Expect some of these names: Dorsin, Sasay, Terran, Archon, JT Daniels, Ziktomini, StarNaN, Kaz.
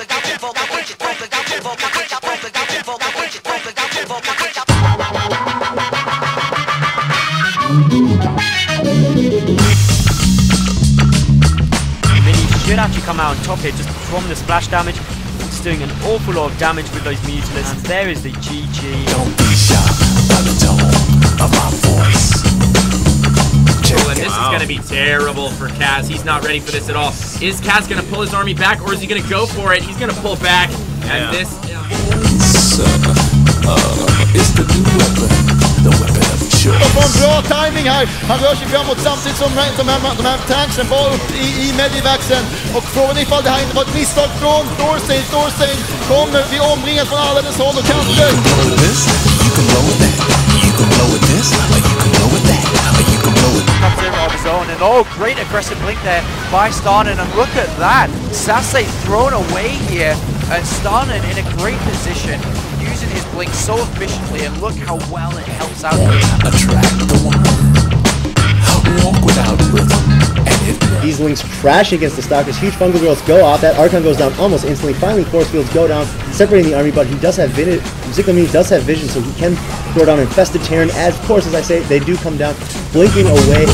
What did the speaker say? Should actually come out on top here just from the splash damage. It's doing an awful lot of damage with those mutilists. And there is the GG. Don't be shy by the tone of my voice. Oh, and this is going to be terrible for Kaz. He's not ready for this at all. Is Kaz going to pull his army back, or is he going to go for it? He's going to pull back. And this... it's the new weapon. The weapon of choice. Från bra timing här. Han rör sig framåt samtidigt som de här tanksen var upp i medivaxen. Och frågan är ifall det här inte var ett misstag från Dorsin. Dorsin kommer vid omringen från alla dess håll och kanter. Comes in on his own, and oh, great aggressive blink there by StarNaN, and look at that. Sasay thrown away here, and StarNaN in a great position. Using his blink so efficiently, and look how well it helps out. Attract the one. Walk without rhythm, and it... These links crash against the stalkers. Huge fungal girls go off. That Archon goes down almost instantly. Finally, force fields go down, separating the army. But he does have vision. Ziktomini does have vision, so he can throw down infested Terran. As, of course, as I say, they do come down, blinking away.